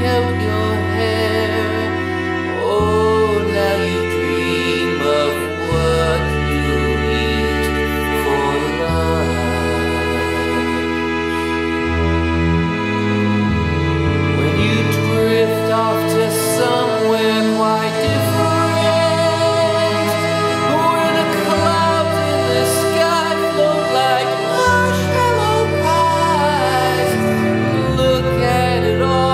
Look at it all.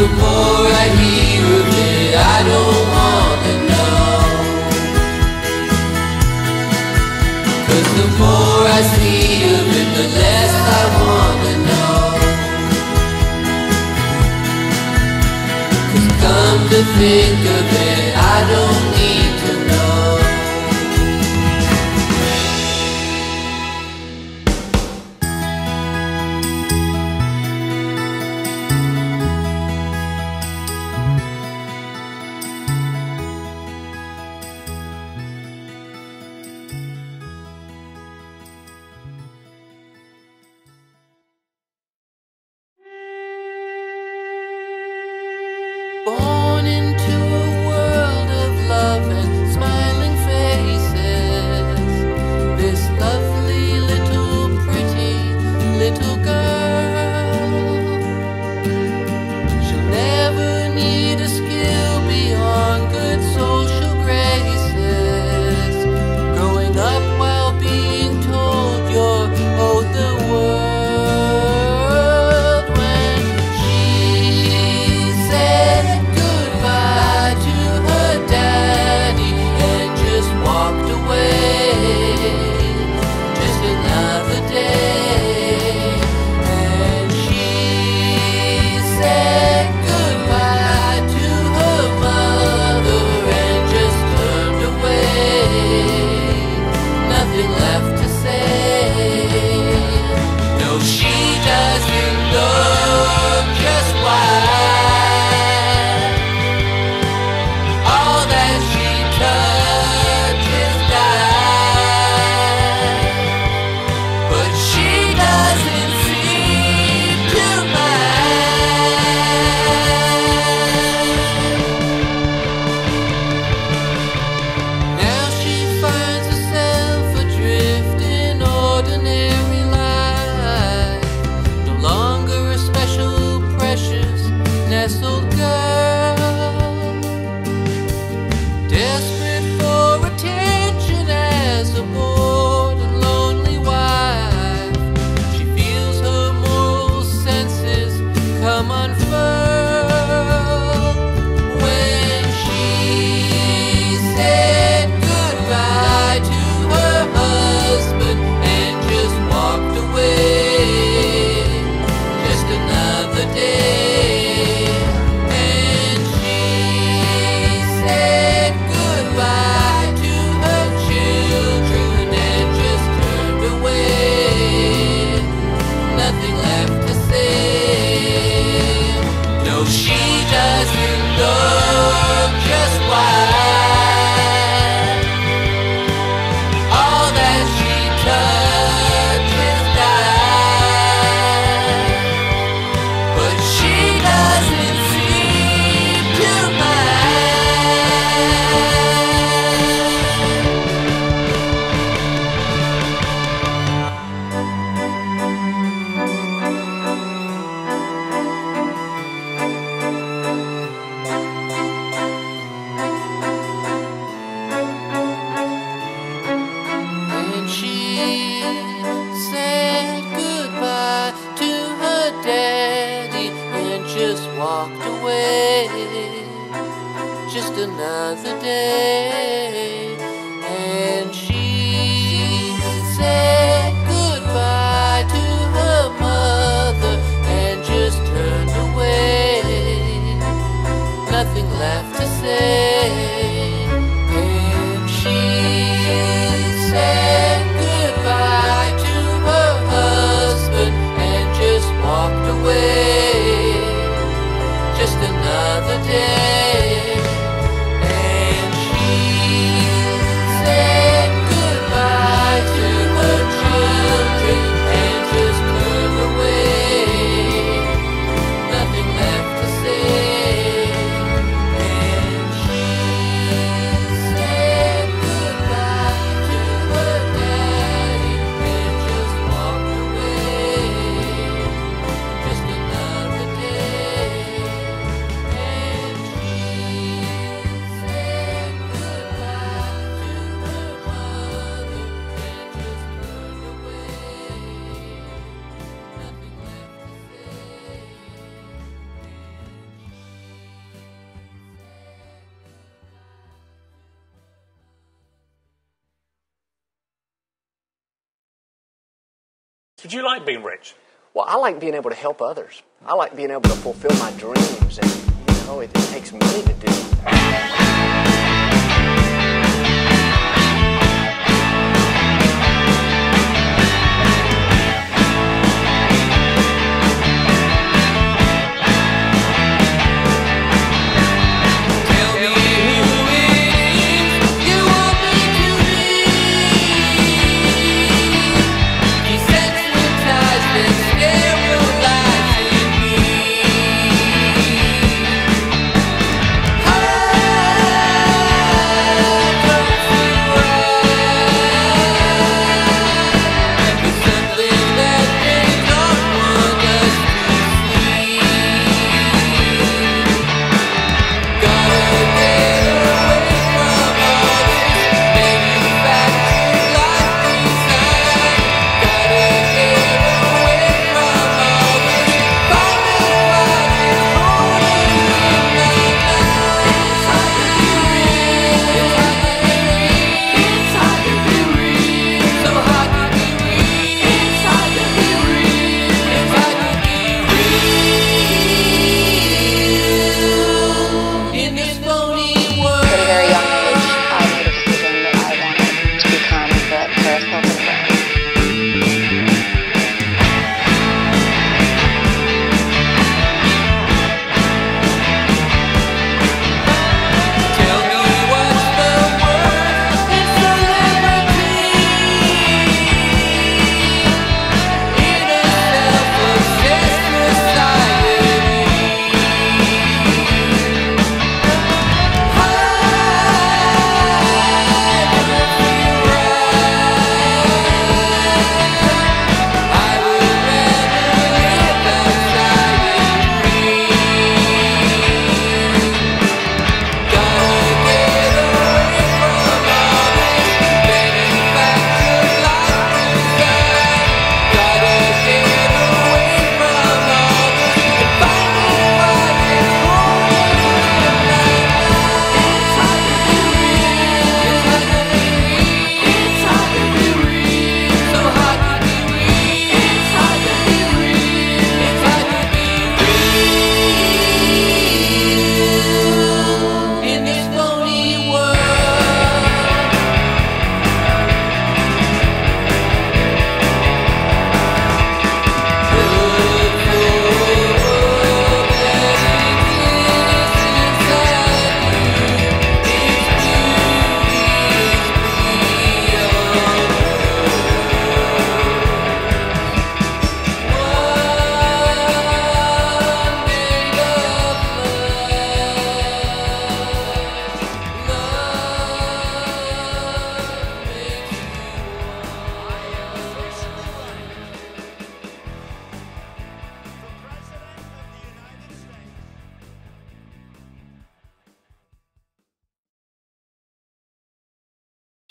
the more I hear of it, I don't want to know. Cause the more I see of it, the less I want to know. Cause come to think of it, I don't need to know. Just another day, and she Did you like being rich? Well, I like being able to help others. I like being able to fulfill my dreams, and you know, it takes money to do that.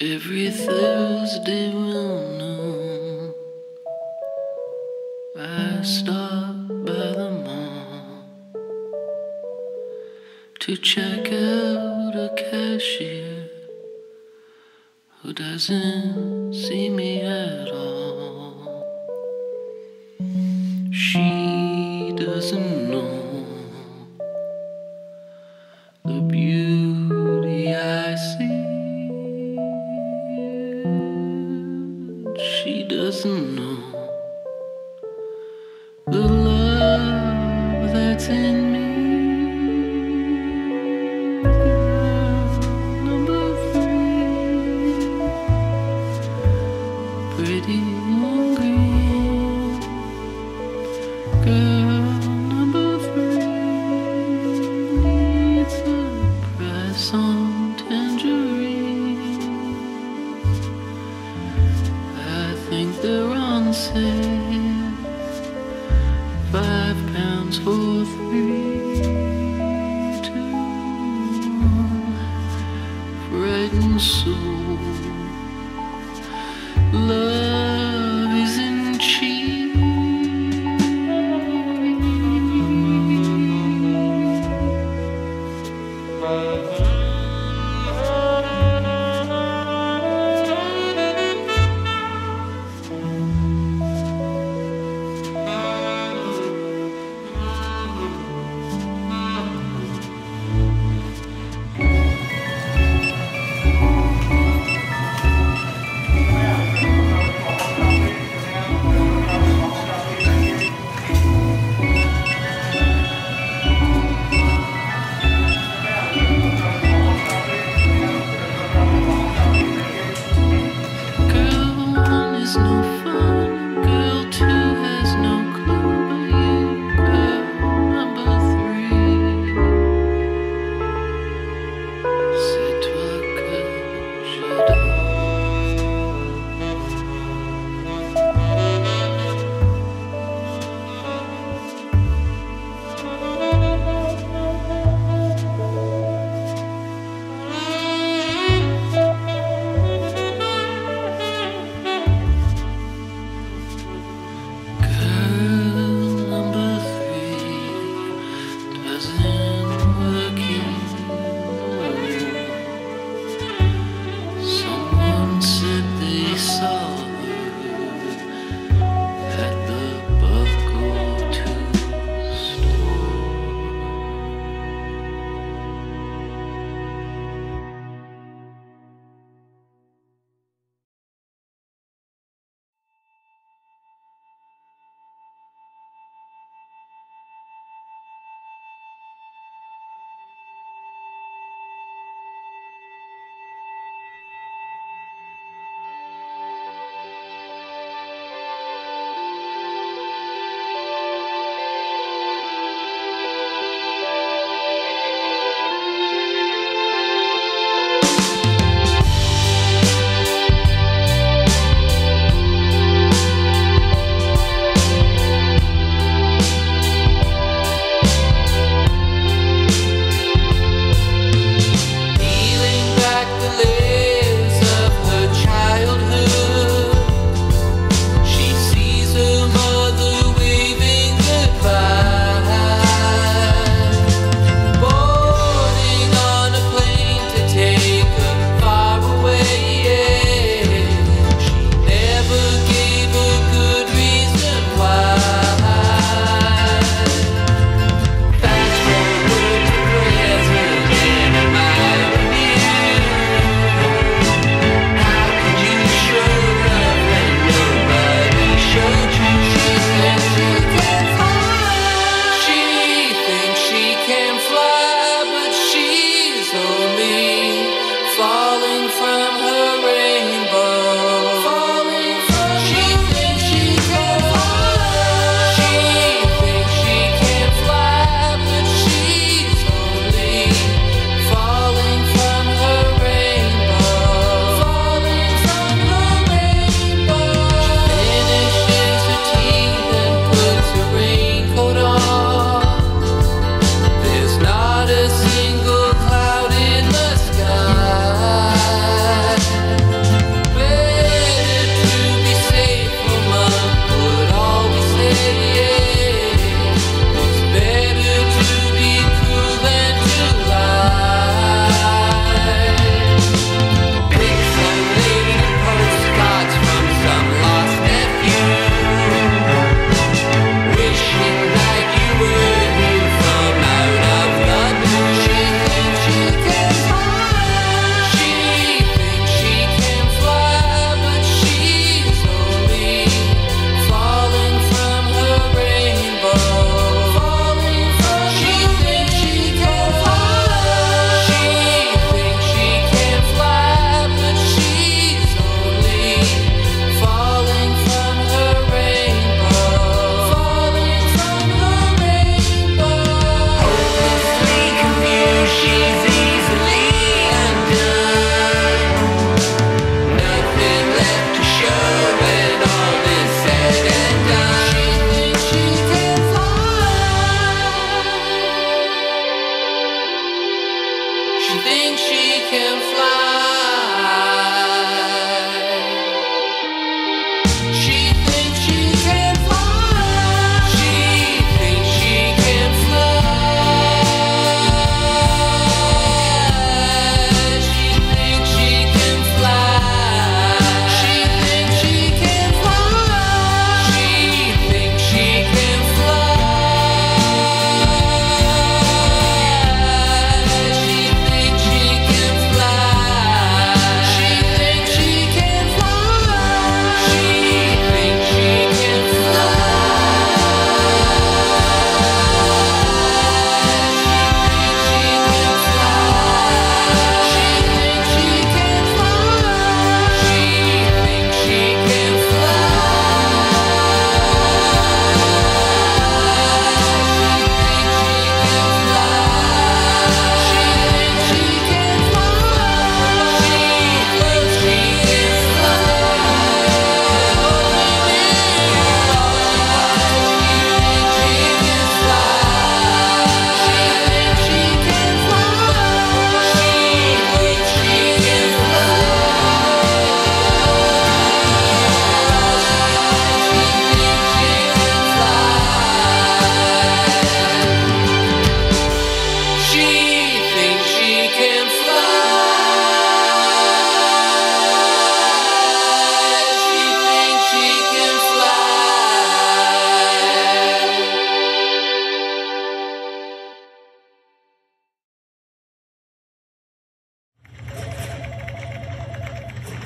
Every Thursday morning, I stop by the mall to check out a cashier who doesn't see me at all. She doesn't know the beauty I see. She doesn't know the love that's in me. Number 3, pretty and green girl. Number 3 needs a price on tangerine. They're on sale, £5 for 3, 2, 1. Frightened soul, love isn't cheap.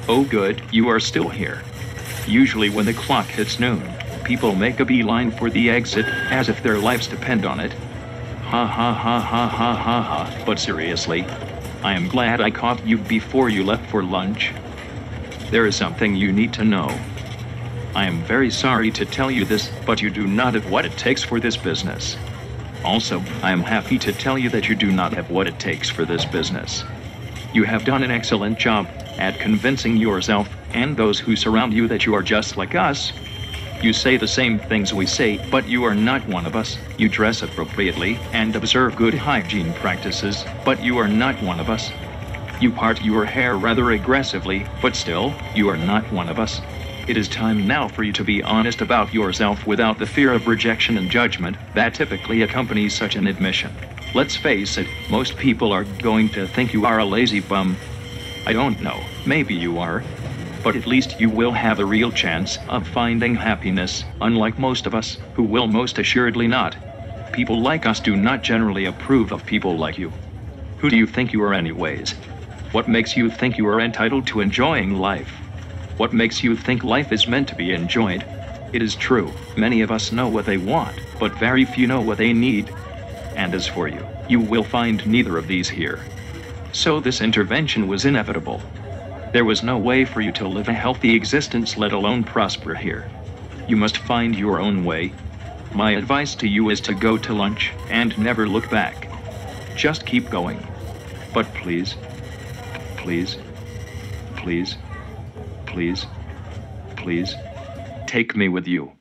Oh good, you are still here. Usually when the clock hits noon, people make a beeline for the exit, as if their lives depend on it. Ha ha ha ha ha ha ha, but seriously, I am glad I caught you before you left for lunch. There is something you need to know. I am very sorry to tell you this, but you do not have what it takes for this business. Also, I am happy to tell you that you do not have what it takes for this business. You have done an excellent job at convincing yourself and those who surround you that you are just like us. You say the same things we say, but you are not one of us. You dress appropriately and observe good hygiene practices, but you are not one of us. You part your hair rather aggressively, but still, you are not one of us. It is time now for you to be honest about yourself without the fear of rejection and judgment that typically accompanies such an admission. Let's face it, most people are going to think you are a lazy bum. I don't know, maybe you are. But at least you will have a real chance of finding happiness, unlike most of us, who will most assuredly not. People like us do not generally approve of people like you. Who do you think you are anyways? What makes you think you are entitled to enjoying life? What makes you think life is meant to be enjoyed? It is true, many of us know what they want, but very few know what they need. And as for you, you will find neither of these here. So this intervention was inevitable. There was no way for you to live a healthy existence, let alone prosper here. You must find your own way. My advice to you is to go to lunch and never look back. Just keep going. But please, please, please, please, please, take me with you.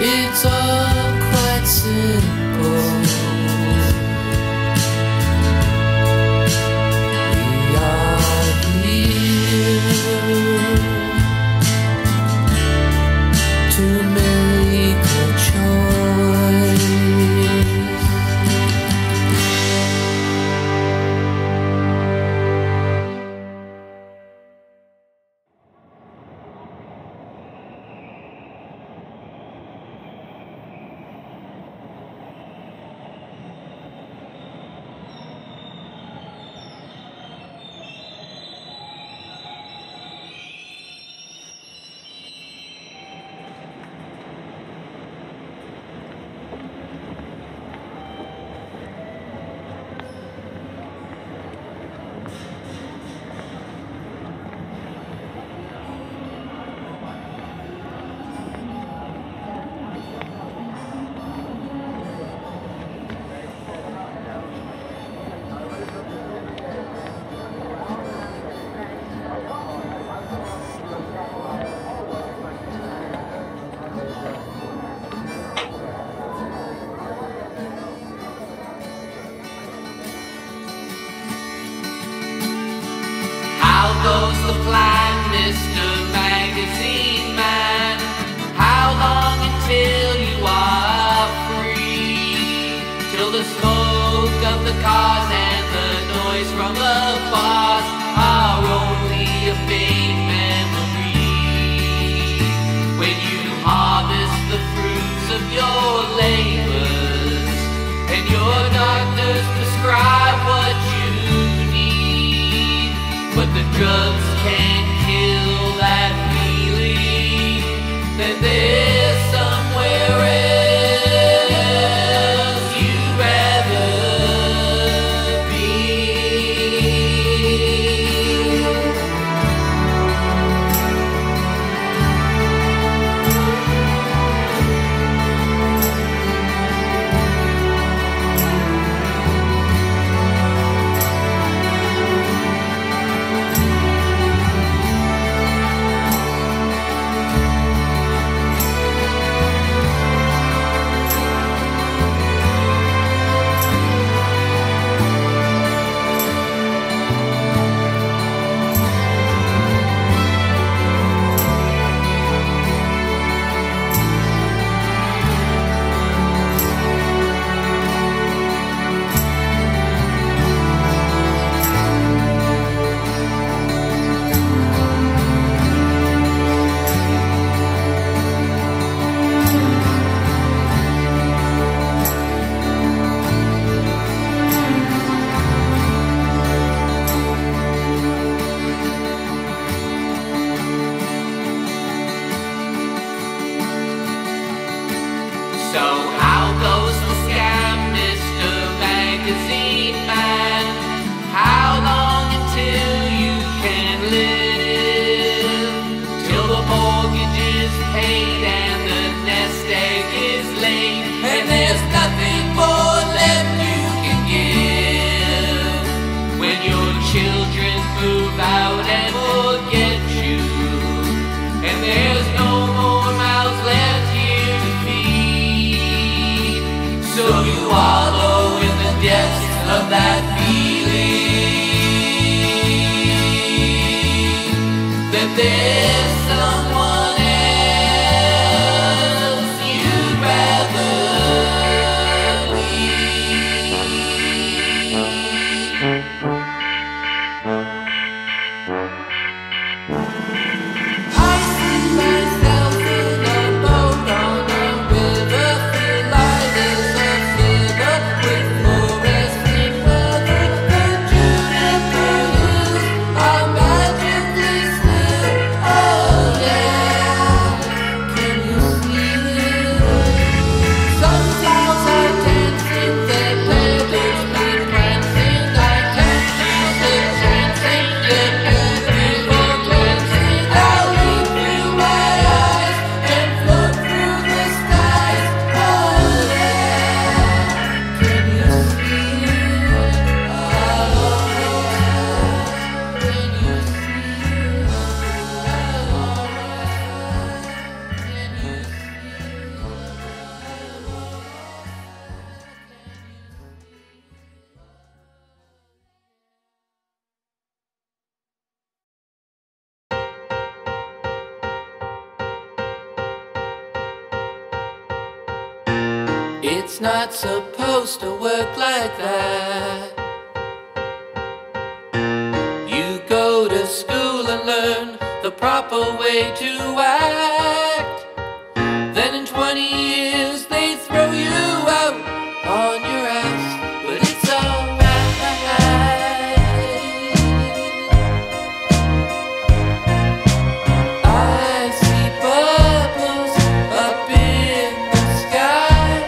一座筷子国，We are here to make a It's not supposed to work like that. You go to school and learn the proper way to act. Then in 20 years they throw you out on your ass. But it's alright. I see bubbles up in the sky.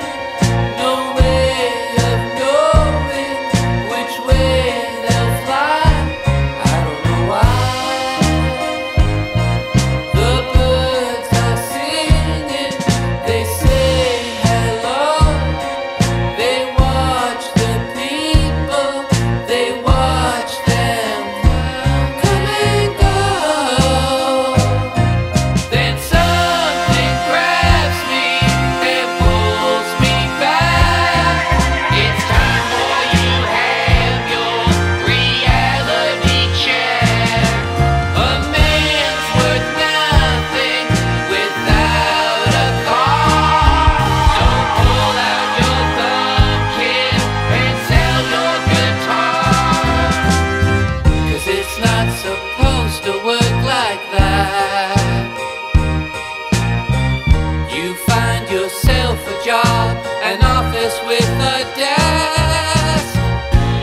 No way of knowing which way they'll fly. I don't know why. The birds are singing. They say hello. They watch the people. They watch them come and go. Then something grabs me and pulls me back. It's time for you to have your reality check. A man's worth nothing without a car. So pull out your thumb, kid, and sell your guitar. 'Cause it's not supposed to work like that. You find yourself a job, an office with a desk.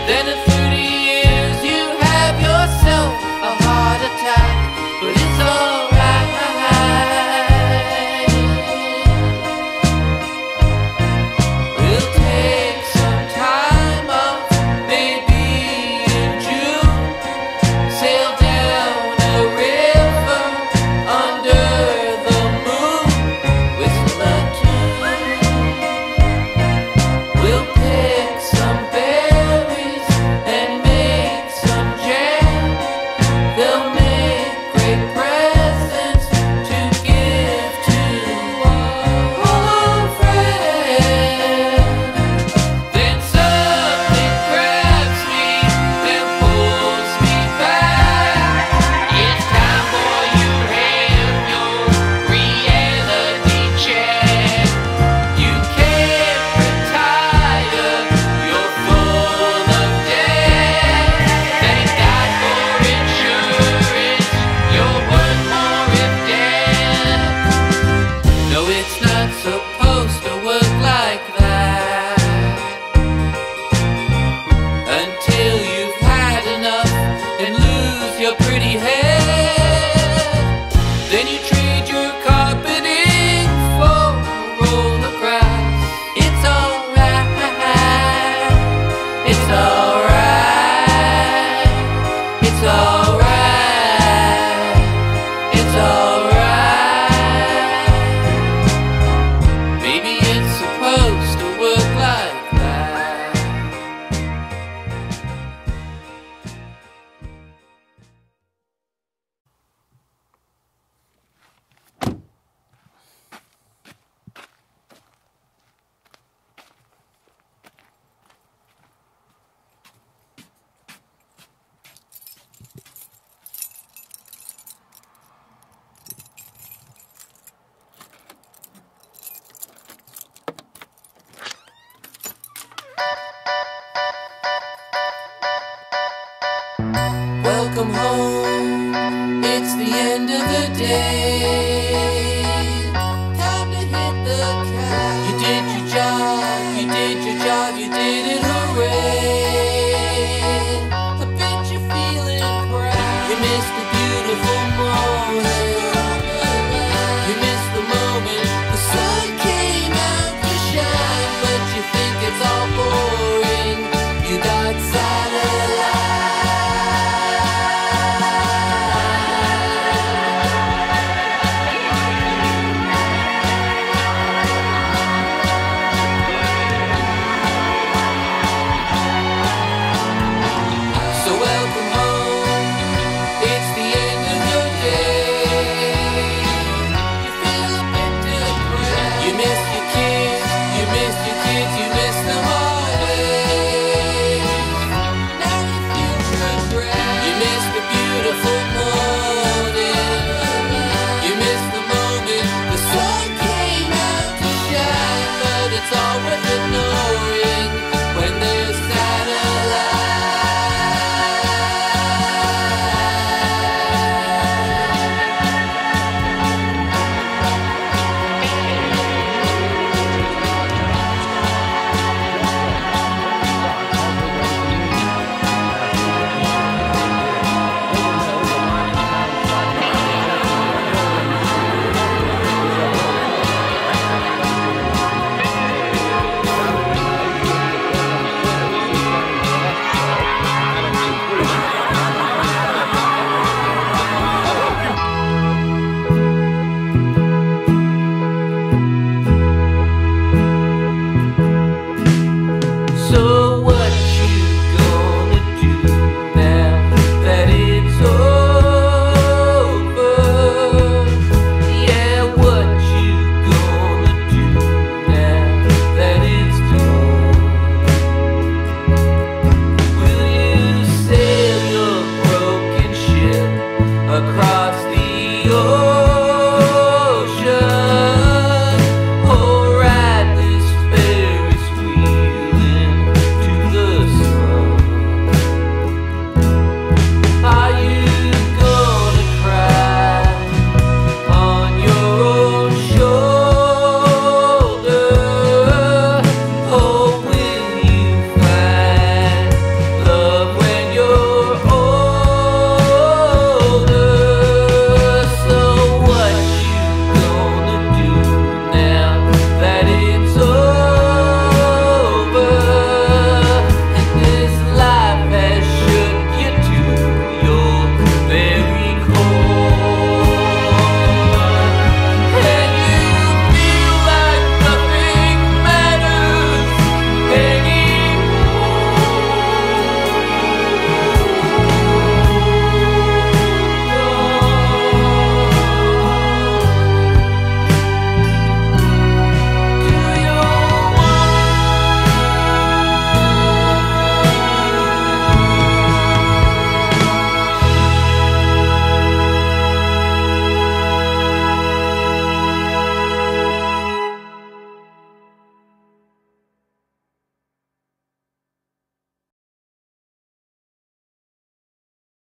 Then in 30 years you have yourself a heart attack. But it's alright. We'll take some time off, maybe in June. Sail down a river under the moon. Whistle a tune. We'll pick some berries and make some jam. They'll make great presents to give to all our friends. Then something grabs me and pulls me back. It's time for you to have your reality check. You can't retire, you're full of debt. Thank God for insurance, you're worth more if dead. No, it's not supposed